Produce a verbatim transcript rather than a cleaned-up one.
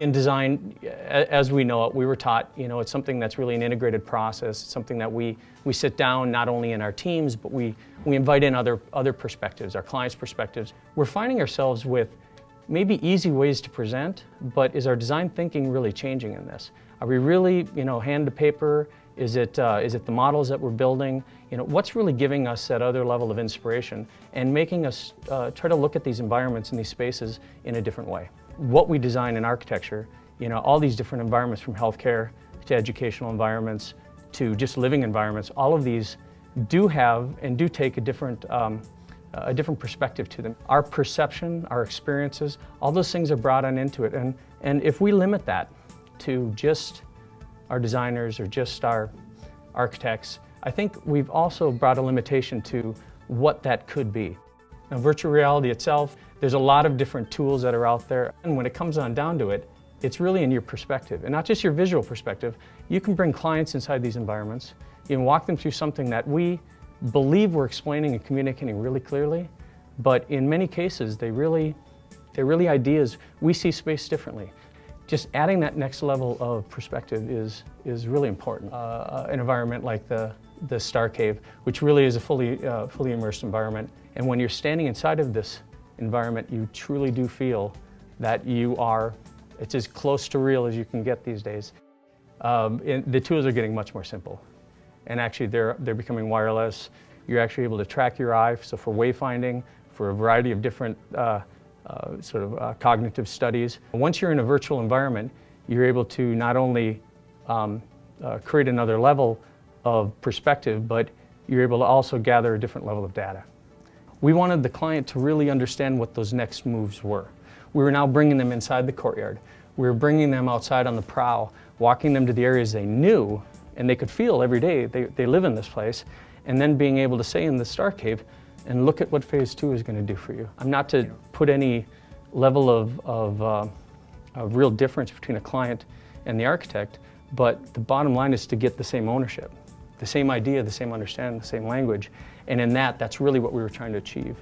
In design, as we know it, we were taught, you know, it's something that's really an integrated process. It's something that we, we sit down not only in our teams, but we, we invite in other, other perspectives, our clients' perspectives. We're finding ourselves with maybe easy ways to present, but is our design thinking really changing in this? Are we really, you know, hand to paper? Is it, uh, is it the models that we're building? You know, what's really giving us that other level of inspiration and making us uh, try to look at these environments and these spaces in a different way? What we design in architecture, you know, all these different environments, from healthcare to educational environments to just living environments, all of these do have and do take a different, um, a different perspective to them. Our perception, our experiences, all those things are brought on into it. And, and if we limit that to just our designers or just our architects, I think we've also brought a limitation to what that could be. Now, virtual reality itself, there's a lot of different tools that are out there, and when it comes on down to it, it's really in your perspective, and not just your visual perspective. You can bring clients inside these environments, you can walk them through something that we believe we're explaining and communicating really clearly, but in many cases, they really, they're really ideas. We see space differently. Just adding that next level of perspective is, is really important. Uh, an environment like the, the Star Cave, which really is a fully, uh, fully immersed environment, and when you're standing inside of this environment, you truly do feel that you are, it's as close to real as you can get these days. Um, and the tools are getting much more simple. And actually they're, they're becoming wireless. You're actually able to track your eye, so for wayfinding, for a variety of different uh, Uh, sort of uh, cognitive studies. Once you're in a virtual environment, you're able to not only um, uh, create another level of perspective, but you're able to also gather a different level of data. We wanted the client to really understand what those next moves were. We were now bringing them inside the courtyard. We were bringing them outside on the prowl, walking them to the areas they knew and they could feel every day. They, they live in this place, and then being able to say in the Star Cave, and look at what phase two is going to do for you. I'm not to put any level of, of, uh, of real difference between a client and the architect, but the bottom line is to get the same ownership, the same idea, the same understanding, the same language, and in that, that's really what we were trying to achieve.